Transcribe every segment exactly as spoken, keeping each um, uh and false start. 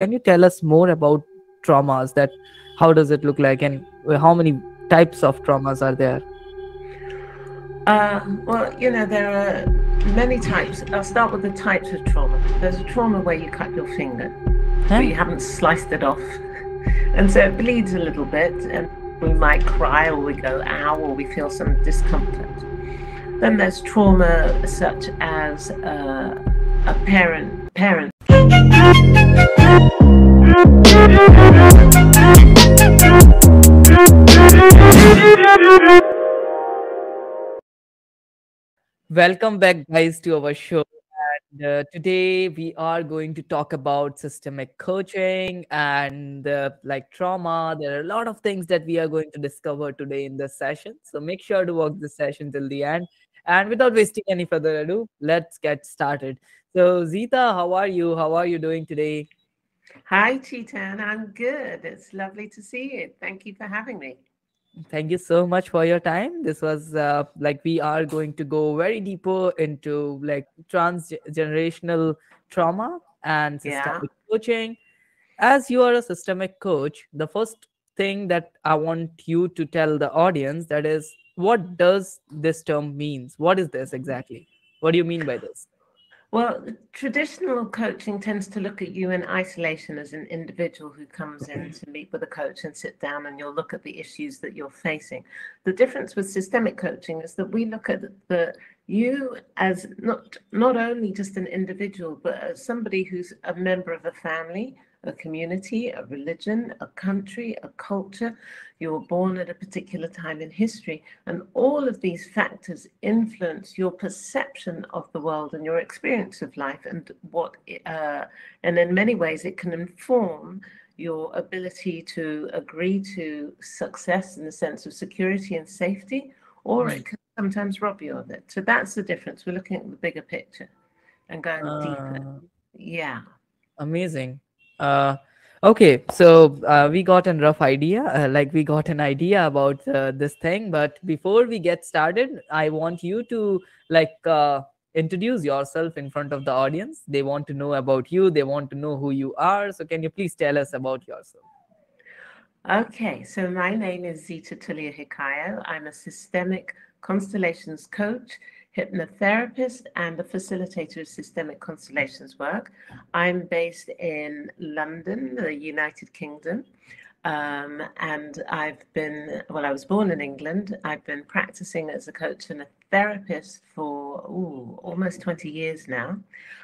Can you tell us more about traumas? That how does it look like, and how many types of traumas are there? Um, well, you know, there are many types. I'll start with the types of trauma. There's a trauma where you cut your finger, huh? But you haven't sliced it off, and so it bleeds a little bit, and we might cry, or we go ow, or we feel some discomfort. Then there's trauma such as uh, a parent parent. Welcome back, guys, to our show. And uh, today we are going to talk about systemic coaching and uh, like trauma. There are a lot of things that we are going to discover today in this session. So make sure to watch this session till the end. And without wasting any further ado, let's get started. So Zita, how are you? How are you doing today? Hi, Chetan. I'm good. It's lovely to see you. Thank you for having me. Thank you so much for your time. This was uh, like we are going to go very deeper into like transgenerational trauma and systemic yeah. coaching. As you are a systemic coach, the first thing that I want you to tell the audience, that is, what does this term means? What is this exactly? What do you mean by this? Well, traditional coaching tends to look at you in isolation as an individual who comes in to meet with a coach and sit down, and you'll look at the issues that you're facing. The difference with systemic coaching is that we look at the you as not, not only just an individual, but as somebody who's a member of a family, a community, a religion, a country, a culture. You were born at a particular time in history, and all of these factors influence your perception of the world and your experience of life, and what uh, and in many ways it can inform your ability to agree to success in the sense of security and safety, or right. it can sometimes rob you of it. So that's the difference. We're looking at the bigger picture and going uh, deeper. Yeah, amazing. Uh, okay, so uh, we got a rough idea, uh, like we got an idea about uh, this thing. But before we get started, I want you to like uh, introduce yourself in front of the audience. They want to know about you. They want to know who you are. So can you please tell us about yourself? Okay, so my name is Zita Tulyahikayo. I'm a systemic constellations coach, hypnotherapist, and a facilitator of systemic constellations work. I'm based in London, the United Kingdom, um, and I've been, well, I was born in England. I've been practicing as a coach and a therapist for ooh, almost twenty years now.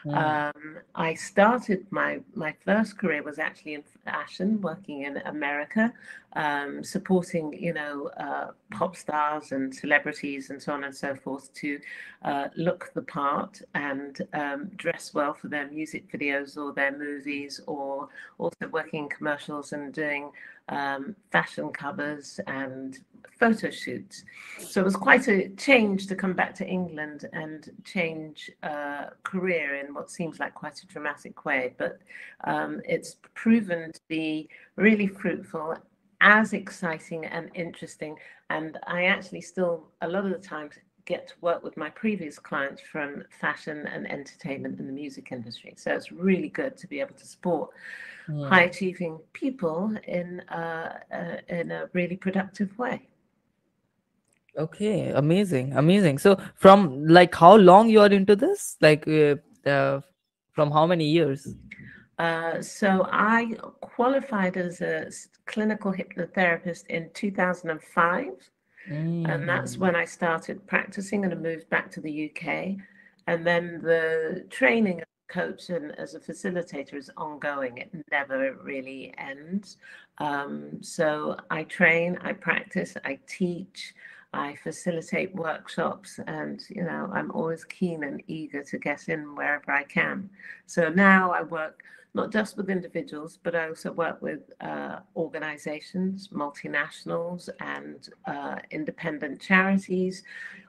Wow. Um, I started my, my first career was actually in fashion, working in America, um, supporting, you know, uh, pop stars and celebrities and so on and so forth to uh, look the part and um, dress well for their music videos or their movies, or also working in commercials and doing um, fashion covers and photo shoots. So it was quite a change to come back to England and change uh, career in what seems like quite a dramatic way, but um, it's proven to be really fruitful, as exciting and interesting. And I actually still, a lot of the time, get to work with my previous clients from fashion and entertainment and the music industry. So it's really good to be able to support yeah. high achieving people in uh, uh, in a really productive way. Okay, amazing, amazing. So from like how long you are into this? Like uh, uh, from how many years? Uh, so I qualified as a clinical hypnotherapist in two thousand five. Mm. And that's when I started practicing, and I moved back to the U K. And then the training as a coach and as a facilitator is ongoing. It never really ends. Um, so I train, I practice, I teach, I facilitate workshops, and, you know, I'm always keen and eager to get in wherever I can. So now I work not just with individuals, but I also work with uh, organizations, multinationals, and uh, independent charities,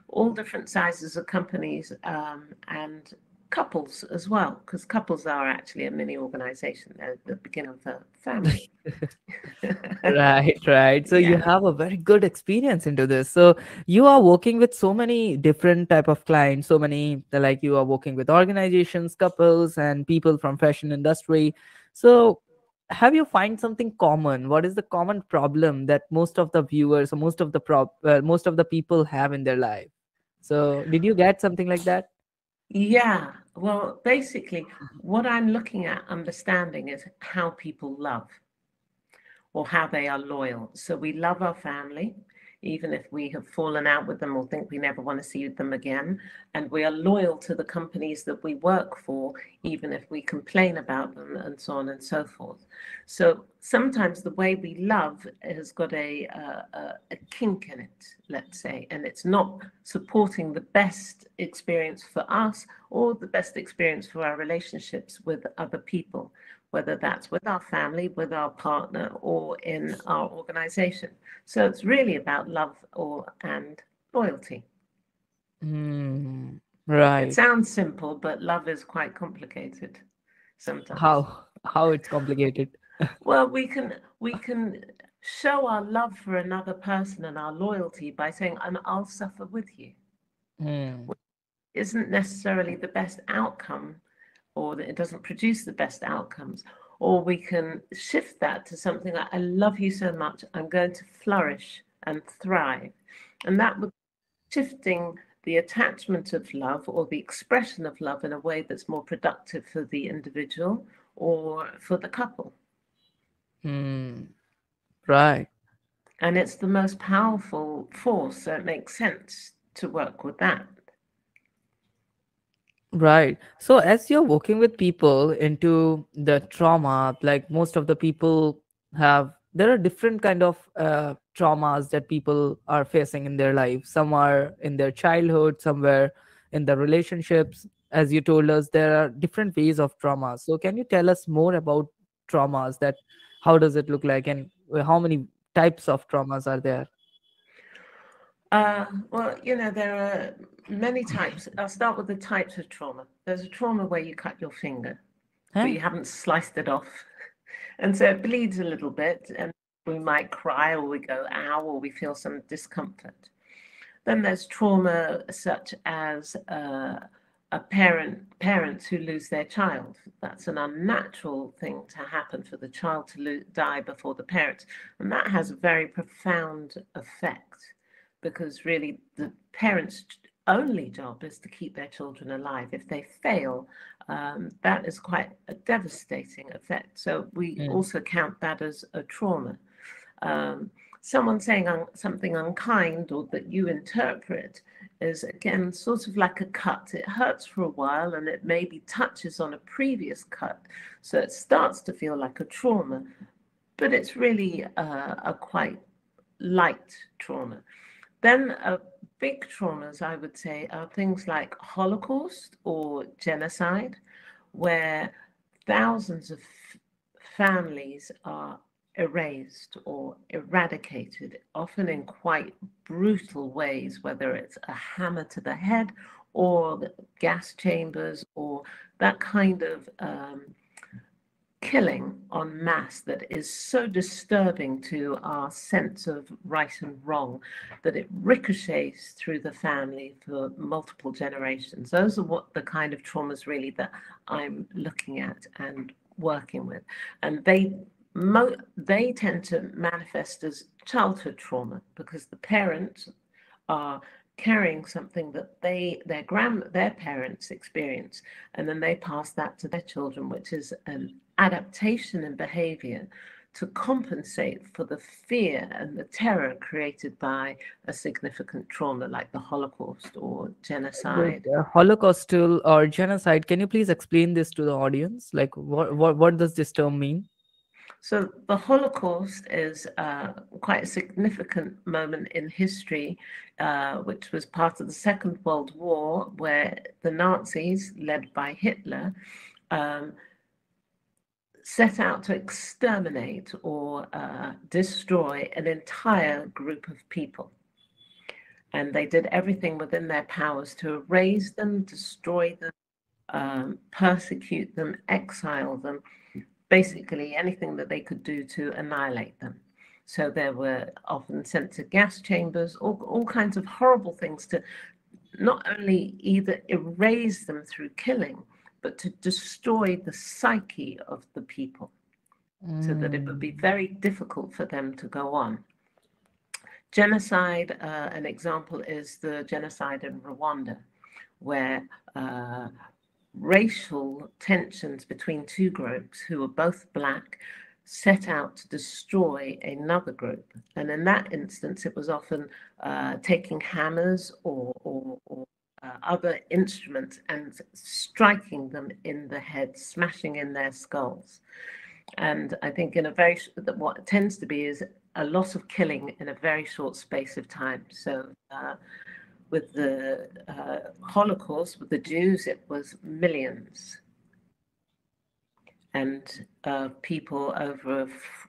all different sizes of companies, um, and couples as well, because couples are actually a mini organization. They're at the beginning of the family. Right, right. So yeah. you have a very good experience into this. So you are working with so many different type of clients, so many, like you are working with organizations, couples, and people from fashion industry. So have you find something common? What is the common problem that most of the viewers or most of the prop, uh, most of the people have in their life? So did you get something like that? Yeah, well, basically what I'm looking at understanding is how people love or how they are loyal. So we love our family, even if we have fallen out with them or think we never want to see them again. And we are loyal to the companies that we work for, even if we complain about them and so on and so forth. So sometimes the way we love has got a, a, a kink in it, let's say, and it's not supporting the best experience for us or the best experience for our relationships with other people, whether that's with our family, with our partner, or in our organization. So it's really about love or and loyalty. Mm, right. It sounds simple, but love is quite complicated sometimes. How how it's complicated? Well, we can we can show our love for another person and our loyalty by saying, "And I'll suffer with you," mm. which isn't necessarily the best outcome, or that it doesn't produce the best outcomes. Or we can shift that to something like, I love you so much, I'm going to flourish and thrive. And that would be shifting the attachment of love or the expression of love in a way that's more productive for the individual or for the couple. Mm, right. And it's the most powerful force, so it makes sense to work with that. Right. So as you're working with people into the trauma, like most of the people have, there are different kind of uh, traumas that people are facing in their life. Some are in their childhood, somewhere in the relationships. As you told us, there are different ways of trauma. So can you tell us more about traumas, that how does it look like and how many types of traumas are there? Uh, well, you know, there are many types. I'll start with the types of trauma. There's a trauma where you cut your finger, huh? but you haven't sliced it off. And so it bleeds a little bit and we might cry or we go, ow, or we feel some discomfort. Then there's trauma such as uh, a parent, parents who lose their child. That's an unnatural thing to happen, for the child to lo- die before the parents. And that has a very profound effect, because really the parents' only job is to keep their children alive. If they fail, um, that is quite a devastating effect. So we mm. also count that as a trauma. Um, someone saying un- something unkind or that you interpret is, again, sort of like a cut. It hurts for a while and it maybe touches on a previous cut. So it starts to feel like a trauma, but it's really uh, a quite light trauma. Then uh, big traumas, I would say, are things like Holocaust or genocide, where thousands of f- families are erased or eradicated, often in quite brutal ways, whether it's a hammer to the head or the gas chambers or that kind of um, killing en masse that is so disturbing to our sense of right and wrong that it ricochets through the family for multiple generations. Those are what the kind of traumas really that I'm looking at and working with. And they mo- they tend to manifest as childhood trauma, because the parents are carrying something that they, their grand, their parents experience, and then they pass that to their children, which is an adaptation and behavior to compensate for the fear and the terror created by a significant trauma like the Holocaust or genocide. The Holocaust or genocide, can you please explain this to the audience? Like, what, what, what does this term mean? So the Holocaust is uh, quite a significant moment in history, uh, which was part of the Second World War, where the Nazis, led by Hitler, um, set out to exterminate or uh, destroy an entire group of people. And they did everything within their powers to erase them, destroy them, um, persecute them, exile them. Basically anything that they could do to annihilate them. So there were often sent to gas chambers, all, all kinds of horrible things to not only either erase them through killing, but to destroy the psyche of the people. Mm. mm. so that it would be very difficult for them to go on. Genocide, uh, an example is the genocide in Rwanda, where uh, racial tensions between two groups who were both black set out to destroy another group. And in that instance, it was often uh, taking hammers or, or, or uh, other instruments and striking them in the head, smashing in their skulls. And I think in a very, what tends to be is a lot of killing in a very short space of time. So uh, with the uh, Holocaust, with the Jews, it was millions. And uh, people over,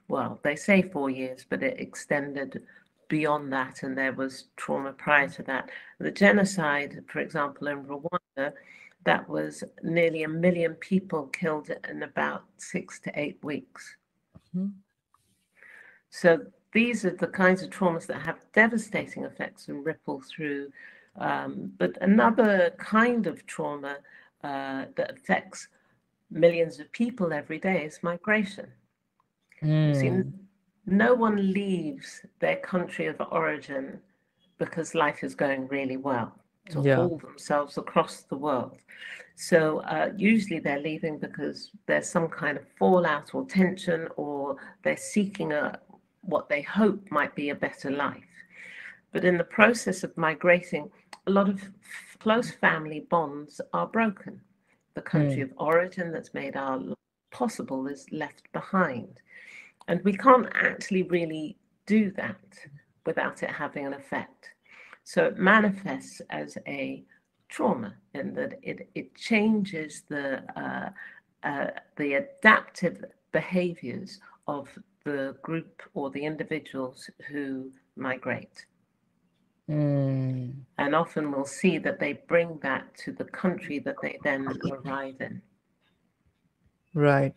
well, they say four years, but it extended beyond that, and there was trauma prior to that. The genocide, for example, in Rwanda, that was nearly a million people killed in about six to eight weeks. Mm-hmm. So these are the kinds of traumas that have devastating effects and ripple through. Um, but another kind of trauma uh, that affects millions of people every day is migration. Mm. You see, no one leaves their country of origin because life is going really well to yeah. haul themselves across the world. So uh, usually they're leaving because there's some kind of fallout or tension, or they're seeking a, what they hope might be a better life. But in the process of migrating, a lot of close family bonds are broken. The country mm. of origin that's made our life possible is left behind. And we can't actually really do that without it having an effect. So it manifests as a trauma in that it, it changes the, uh, uh, the adaptive behaviors of the group or the individuals who migrate. Mm. And often we'll see that they bring that to the country that they then arrive in. Right.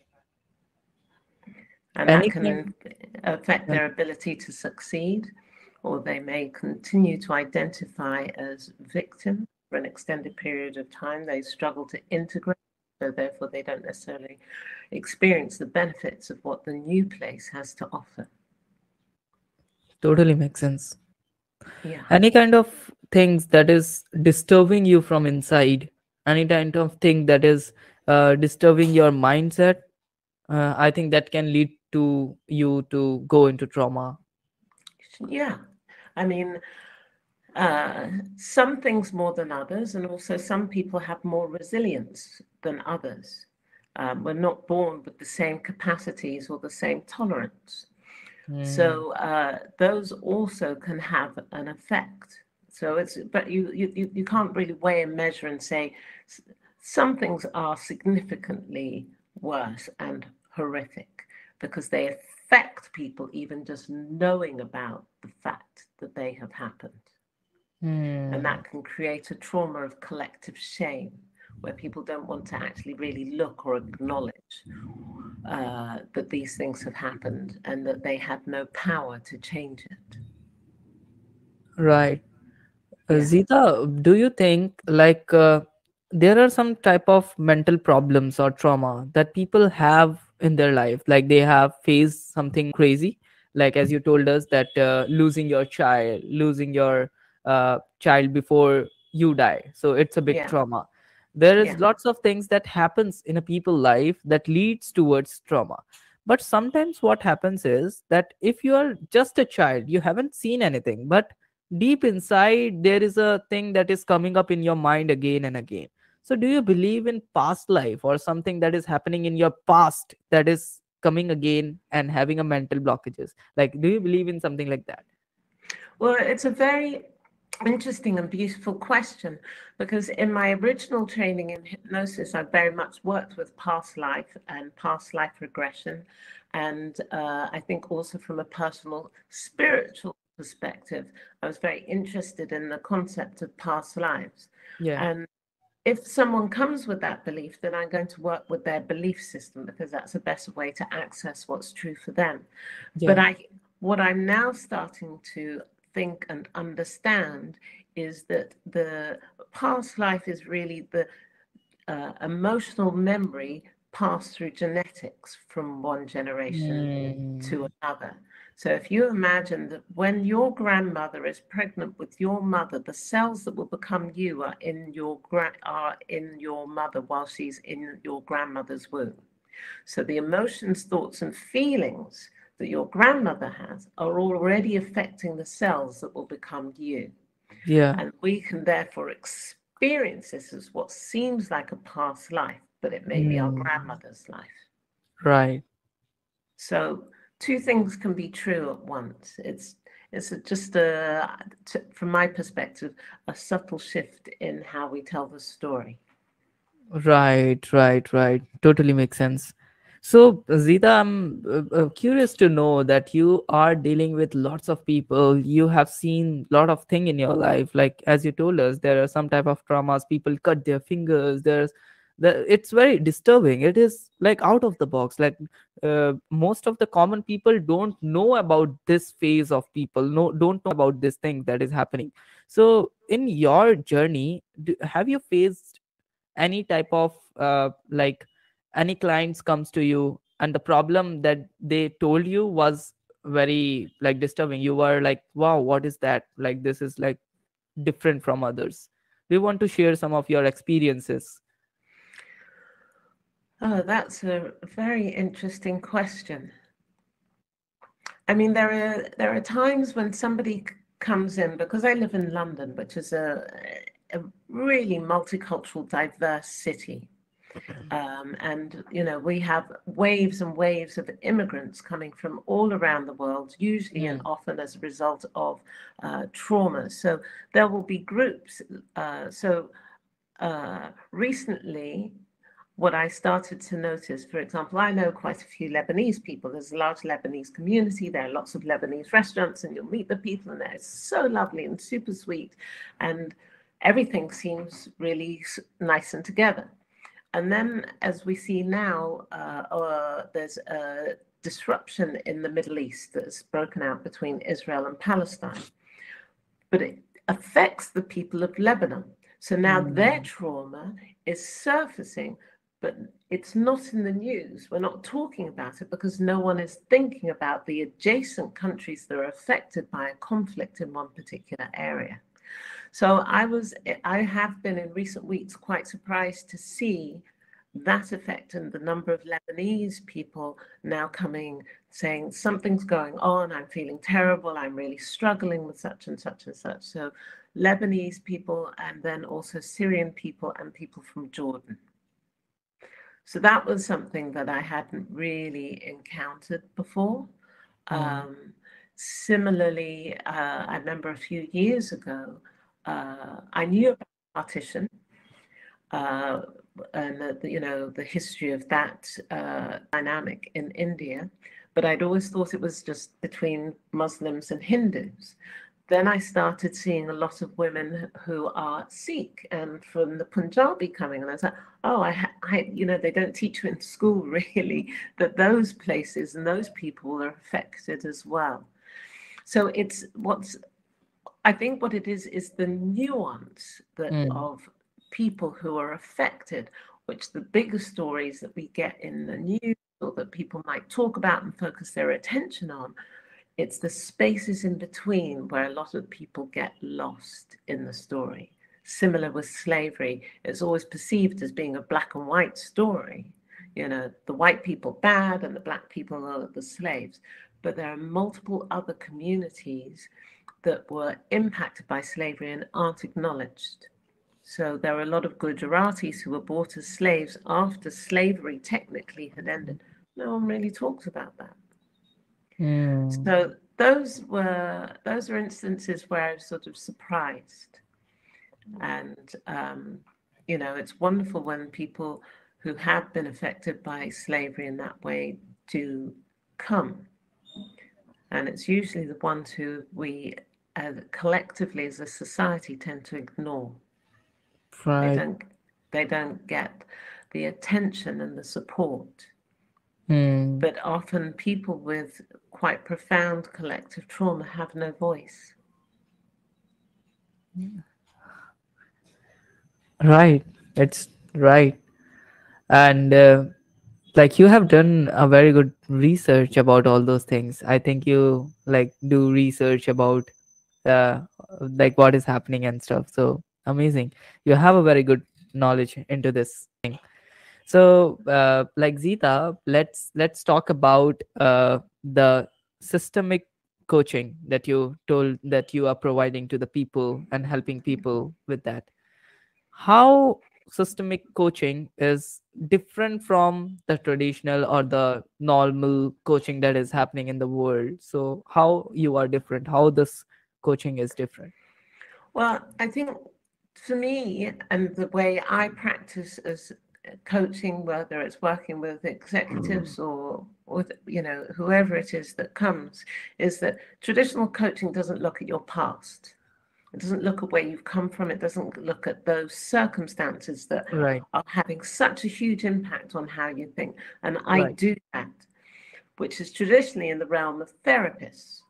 And Anything? that can affect their ability to succeed, or they may continue to identify as victim for an extended period of time. They struggle to integrate, so therefore they don't necessarily experience the benefits of what the new place has to offer. Totally makes sense. Yeah. Any kind of things that is disturbing you from inside, any kind of thing that is uh, disturbing your mindset, uh, I think that can lead to you to go into trauma. Yeah. I mean, uh, some things more than others, and also some people have more resilience than others. Um, we're not born with the same capacities or the same tolerance. So uh, those also can have an effect. So it's, but you, you, you can't really weigh and measure and say some things are significantly worse and horrific because they affect people even just knowing about the fact that they have happened. Mm. And that can create a trauma of collective shame, where people don't want to actually really look or acknowledge uh, that these things have happened and that they have no power to change it. Right. Yeah. Uh, Zita, do you think like uh, there are some type of mental problems or trauma that people have in their life? Like they have faced something crazy, like as you told us that uh, losing your child, losing your uh, child before you die. So it's a big yeah. trauma. There is yeah. lots of things that happens in a people's life that leads towards trauma. But sometimes what happens is that if you are just a child, you haven't seen anything, but deep inside, there is a thing that is coming up in your mind again and again. So do you believe in past life or something that is happening in your past that is coming again and having a mental blockages? Like, do you believe in something like that? Well, it's a very interesting and beautiful question, because in my original training in hypnosis, I very much worked with past life and past life regression. And uh, I think also from a personal spiritual perspective, I was very interested in the concept of past lives. Yeah. And if someone comes with that belief, then I'm going to work with their belief system, because that's a better way to access what's true for them. Yeah. But I, what I'm now starting to think and understand is that the past life is really the uh, emotional memory passed through genetics from one generation mm. to another. So if you imagine that when your grandmother is pregnant with your mother, the cells that will become you are in your gra- are in your mother while she's in your grandmother's womb. So the emotions, thoughts, and feelings that your grandmother has are already affecting the cells that will become you. Yeah. And we can therefore experience this as what seems like a past life, but it may mm. be our grandmother's life. Right. So two things can be true at once. It's it's just a, from my perspective, a subtle shift in how we tell the story. Right, right, right. Totally makes sense. So, Zita, I'm uh, curious to know that you are dealing with lots of people. You have seen a lot of things in your life. Like, as you told us, there are some type of traumas. People cut their fingers. There's, the, it's very disturbing. It is like out of the box. Like, uh, most of the common people don't know about this phase of people. No, don't know about this thing that is happening. So, in your journey, do, have you faced any type of, uh, like, any clients comes to you and the problem that they told you was very like disturbing? You were like, wow, what is that? Like, this is like different from others. We want to share some of your experiences. Oh, that's a very interesting question. I mean, there are, there are times when somebody comes in, because I live in London, which is a, a really multicultural, diverse city. Um, and, you know, we have waves and waves of immigrants coming from all around the world, usually yeah. and often as a result of uh, trauma. So there will be groups. Uh, so uh, recently, what I started to notice, for example, I know quite a few Lebanese people. There's a large Lebanese community. There are lots of Lebanese restaurants and you'll meet the people and they're so lovely and super sweet. And everything seems really nice and together. And then, as we see now, uh, uh, there's a disruption in the Middle East that's broken out between Israel and Palestine. But it affects the people of Lebanon. So now mm. their trauma is surfacing, but it's not in the news. We're not talking about it because no one is thinking about the adjacent countries that are affected by a conflict in one particular area. So I was, I have been in recent weeks quite surprised to see that effect and the number of Lebanese people now coming, saying something's going on, I'm feeling terrible, I'm really struggling with such and such and such. So Lebanese people and then also Syrian people and people from Jordan. So that was something that I hadn't really encountered before. Mm. Um, similarly, uh, I remember a few years ago, Uh, I knew about partition uh, and, uh, you know, the history of that uh, dynamic in India, but I'd always thought it was just between Muslims and Hindus. Then I started seeing a lot of women who are Sikh and from the Punjabi coming, and I was like, oh, I, I you know, they don't teach you in school really that those places and those people are affected as well. So it's what's, I think what it is, is the nuance that mm. of people who are affected, which the bigger stories that we get in the news or that people might talk about and focus their attention on, it's the spaces in between where a lot of people get lost in the story. Similar with slavery, it's always perceived as being a black and white story. You know, the white people bad and the black people are the slaves, but there are multiple other communities that were impacted by slavery and aren't acknowledged. So there are a lot of Gujaratis who were bought as slaves after slavery technically had ended. No one really talks about that. Yeah. So those were those are instances where I was sort of surprised. And, um, you know, it's wonderful when people who have been affected by slavery in that way do come. And it's usually the ones who we uh, collectively as a society tend to ignore. Right. They don't, they don't get the attention and the support. Mm. But often people with quite profound collective trauma have no voice. Yeah. Right. It's right. And uh, Like, you have done a very good research about all those things. I think you like do research about uh, like what is happening and stuff. So amazing. You have a very good knowledge into this thing. So uh, like Zita, let's let's talk about uh, the systemic coaching that you told that you are providing to the people and helping people with that. How systemic coaching is different from the traditional or the normal coaching that is happening in the world. So how you are different, how this coaching is different? Well, I think for me, and the way I practice as coaching, whether it's working with executives or with, you know, whoever it is that comes, is that traditional coaching doesn't look at your past. It doesn't look at where you've come from. It doesn't look at those circumstances that right. are having such a huge impact on how you think. And I right. do that, which is traditionally in the realm of therapists.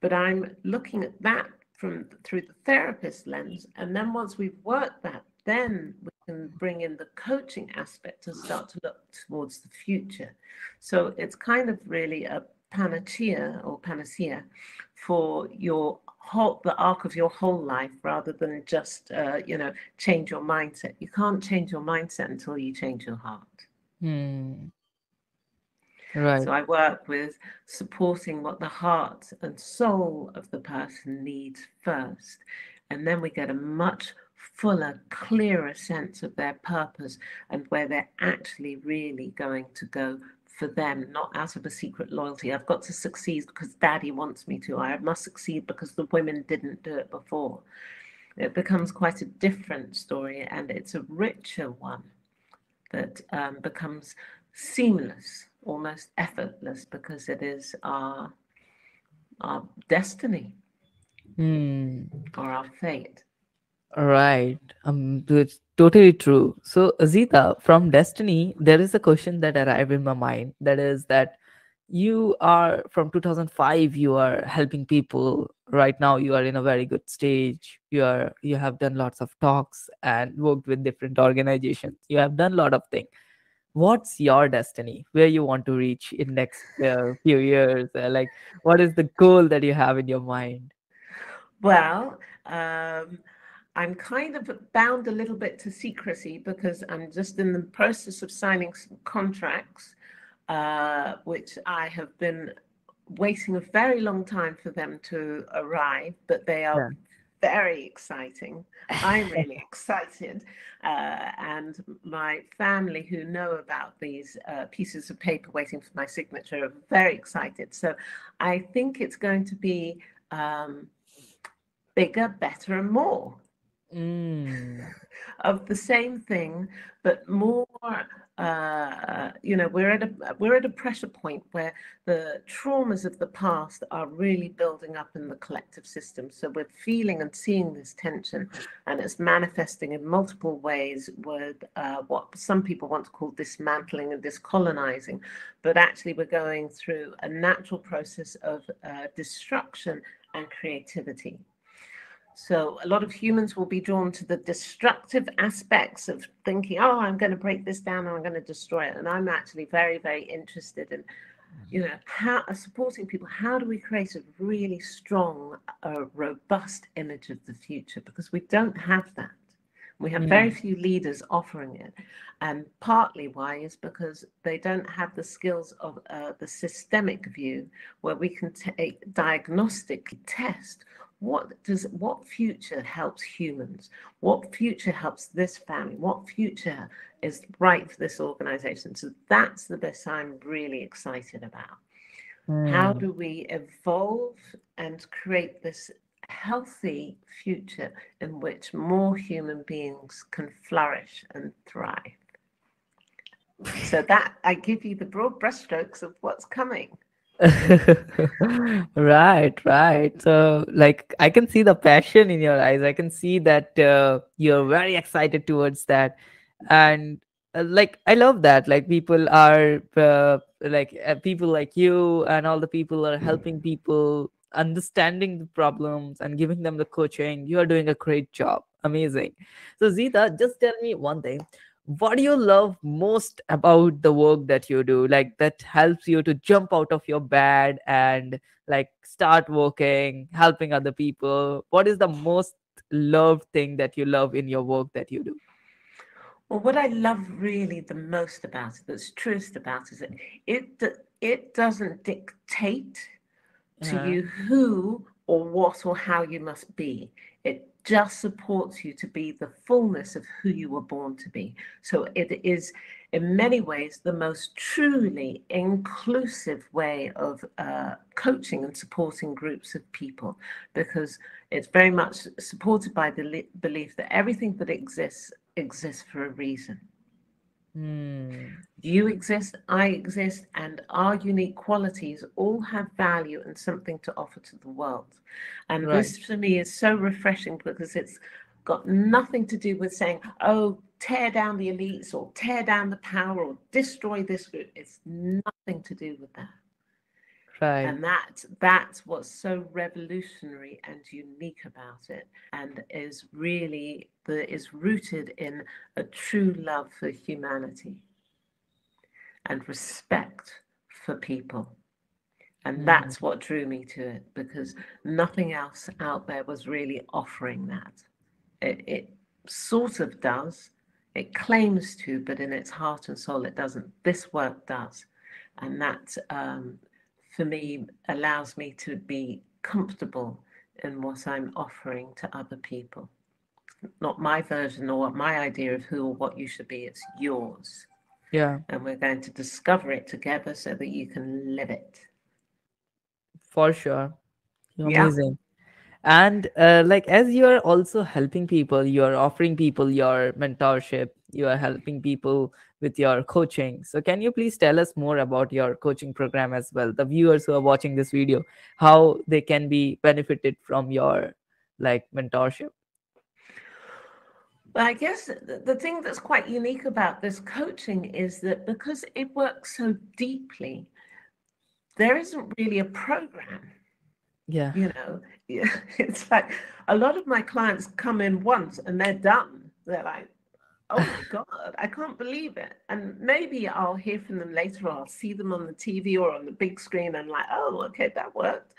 But I'm looking at that from through the therapist lens. And then once we've worked that, then we can bring in the coaching aspect and start to look towards the future. So it's kind of really a panacea or panacea for your whole, the arc of your whole life, rather than just, uh, you know, change your mindset. You can't change your mindset until you change your heart. Mm. Right. So I work with supporting what the heart and soul of the person needs first. And then we get a much fuller, clearer sense of their purpose and where they're actually really going to go for them, not out of a secret loyalty. I've got to succeed because daddy wants me to. I must succeed because the women didn't do it before. It becomes quite a different story, and it's a richer one that um, becomes seamless, almost effortless, because it is our, our destiny mm. or our fate. Right. Um, it's totally true. So Zita, from destiny, there is a question that arrived in my mind. That is that you are from two thousand five, you are helping people right now. You are in a very good stage. You are, you have done lots of talks and worked with different organizations. You have done a lot of things. What's your destiny? Where you want to reach in next uh, few years? Uh, like, what is the goal that you have in your mind? Well, um, I'm kind of bound a little bit to secrecy because I'm just in the process of signing some contracts, uh, which I have been waiting a very long time for them to arrive, but they are yeah. very exciting. I'm really excited. Uh, and my family who know about these uh, pieces of paper waiting for my signature are very excited. So I think it's going to be um, bigger, better, and more. Mm. Of the same thing, but more. Uh, you know, we're at a we're at a pressure point where the traumas of the past are really building up in the collective system. So we're feeling and seeing this tension, and it's manifesting in multiple ways with uh, what some people want to call dismantling and discolonizing. But actually, we're going through a natural process of uh, destruction and creativity. So a lot of humans will be drawn to the destructive aspects of thinking, oh, I'm going to break this down and I'm going to destroy it. And I'm actually very, very interested in, you know, how supporting people. How do we create a really strong, uh, robust image of the future? Because we don't have that. We have very few leaders offering it. And partly why is because they don't have the skills of uh, the systemic view, where we can take diagnostic test. What does what future helps humans? What future helps this family? What future is right for this organization? So that's the best I'm really excited about. Mm. How do we evolve and create this healthy future in which more human beings can flourish and thrive? So that I give you the broad brushstrokes of what's coming. right right so like I can see the passion in your eyes. I can see that uh, you're very excited towards that, and uh, like I love that, like people are uh, like uh, people like you and all the people are helping people, understanding the problems and giving them the coaching. You are doing a great job. Amazing. So Zita, just tell me one thing, what do you love most about the work that you do, like that helps you to jump out of your bed and like start working, helping other people? What is the most loved thing that you love in your work that you do? Well, what I love really the most about it, that's truest about it, is it it doesn't dictate to uh-huh. you who or what or how you must be. It just supports you to be the fullness of who you were born to be. So it is in many ways the most truly inclusive way of uh, coaching and supporting groups of people, because it's very much supported by the belief that everything that exists exists for a reason. Mm. You exist, I exist, and our unique qualities all have value and something to offer to the world. And right. this for me is so refreshing, because it's got nothing to do with saying, oh, tear down the elites or tear down the power or destroy this group. It's nothing to do with that. Right. And that that's what's so revolutionary and unique about it, and is really the, is rooted in a true love for humanity and respect for people. And mm. that's what drew me to it, because nothing else out there was really offering that. It, it sort of does. It claims to, but in its heart and soul, it doesn't. This work does. And that... Um, for me, allows me to be comfortable in what I'm offering to other people. Not my version or my idea of who or what you should be, it's yours. Yeah. And we're going to discover it together so that you can live it. For sure. You're yeah. amazing. And uh, like, as you're also helping people, you're offering people your mentorship, you are helping people with your coaching. So can you please tell us more about your coaching program as well? The viewers who are watching this video, how they can be benefited from your like mentorship? Well, I guess the thing that's quite unique about this coaching is that because it works so deeply, there isn't really a program. Yeah. You know, it's like a lot of my clients come in once and they're done. They're like, oh my God, I can't believe it. And maybe I'll hear from them later, or I'll see them on the T V or on the big screen. And I'm like, oh, okay, that worked.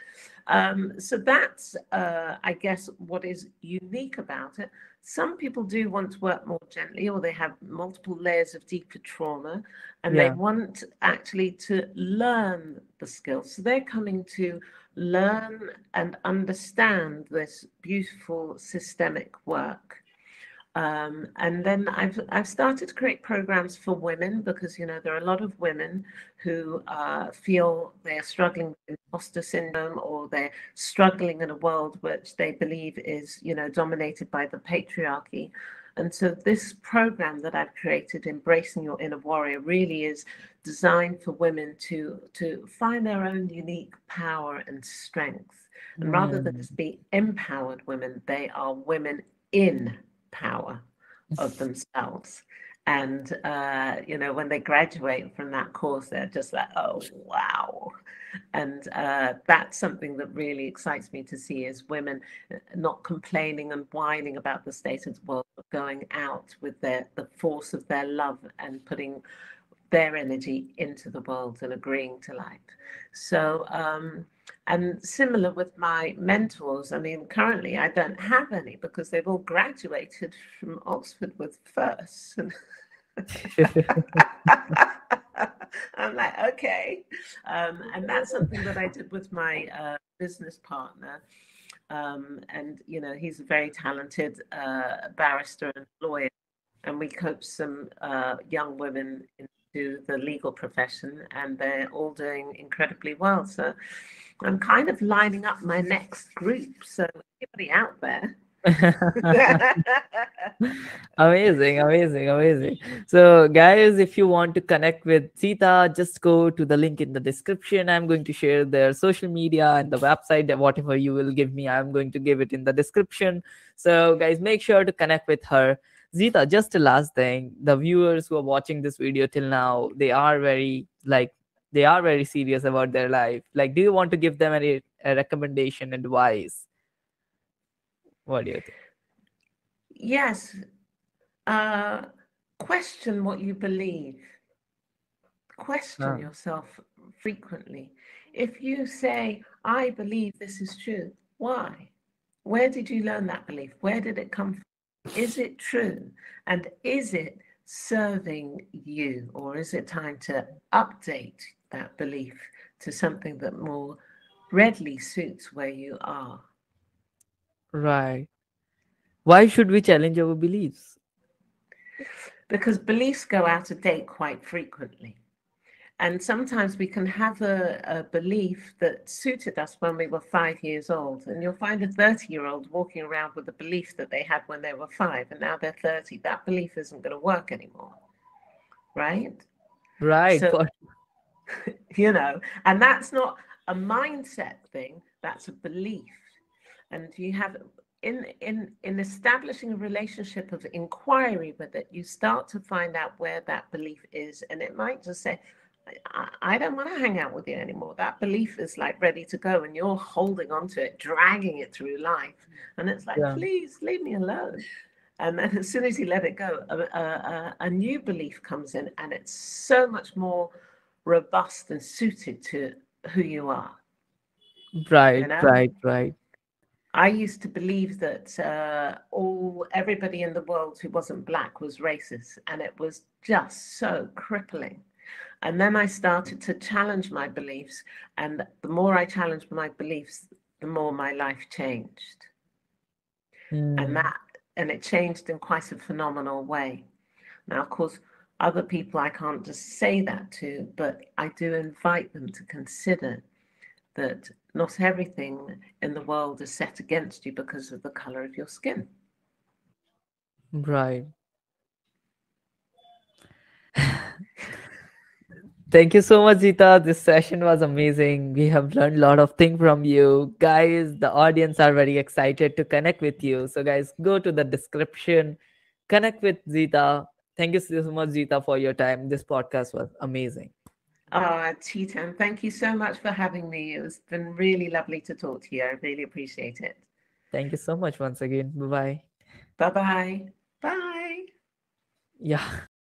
Um, so that's, uh, I guess, what is unique about it. Some people do want to work more gently, or they have multiple layers of deeper trauma, and yeah. they want actually to learn the skills. So they're coming to learn and understand this beautiful systemic work. Um, and then I've, I've started to create programs for women, because, you know, there are a lot of women who uh, feel they're struggling with imposter syndrome, or they're struggling in a world which they believe is, you know, dominated by the patriarchy. And so this program that I've created, Embracing Your Inner Warrior, really is designed for women to, to find their own unique power and strength. And mm. rather than just be empowered women, they are women in power of themselves. And uh you know, when they graduate from that course, they're just like, oh wow. And uh that's something that really excites me to see, is women not complaining and whining about the state of the world, but going out with their the force of their love and putting their energy into the world and agreeing to life. So um and similar with my mentors. I mean, currently I don't have any, because they've all graduated from Oxford with firsts. I'm like, okay. Um, and that's something that I did with my uh, business partner. Um, and, you know, he's a very talented uh, barrister and lawyer. And we coach some uh, young women into the legal profession, and they're all doing incredibly well. So I'm kind of lining up my next group. So anybody out there? Amazing, amazing, amazing. So guys, if you want to connect with Zita, just go to the link in the description. I'm going to share their social media and the website. Whatever you will give me, I'm going to give it in the description. So guys, make sure to connect with her. Zita, just the last thing, the viewers who are watching this video till now, they are very like, they are very serious about their life. Like, do you want to give them any a recommendation, advice? What do you think? Yes. Uh, question what you believe. Question yeah. yourself frequently. If you say, I believe this is true, why? Where did you learn that belief? Where did it come from? Is it true? And is it serving you? Or is it time to update that belief to something that more readily suits where you are? Right. Why should we challenge our beliefs? Because beliefs go out of date quite frequently. And sometimes we can have a, a belief that suited us when we were five years old. And you'll find a thirty-year-old walking around with a belief that they had when they were five, and now they're thirty. That belief isn't going to work anymore, right? Right. So, you know, and that's not a mindset thing, that's a belief. And you have... In, in, in establishing a relationship of inquiry with it, you start to find out where that belief is. And it might just say, I, I don't want to hang out with you anymore. That belief is like ready to go, and you're holding on to it, dragging it through life. And it's like, yeah. please leave me alone. And then as soon as you let it go, a, a, a new belief comes in, and it's so much more robust and suited to who you are. Right, you know? right, right. I used to believe that uh, all everybody in the world who wasn't black was racist, and it was just so crippling. And then I started to challenge my beliefs, and the more I challenged my beliefs, the more my life changed. Mm. And that, and it changed in quite a phenomenal way. Now, of course, other people I can't just say that to, but I do invite them to consider that not everything in the world is set against you because of the color of your skin. Right. Thank you so much, Zita. This session was amazing. We have learned a lot of things from you. Guys, the audience are very excited to connect with you. So guys, go to the description, connect with Zita. Thank you so much, Zita, for your time. This podcast was amazing. Oh, Chetan, thank you so much for having me. It's been really lovely to talk to you. I really appreciate it. Thank you so much once again. Bye-bye. Bye-bye. Bye. Yeah.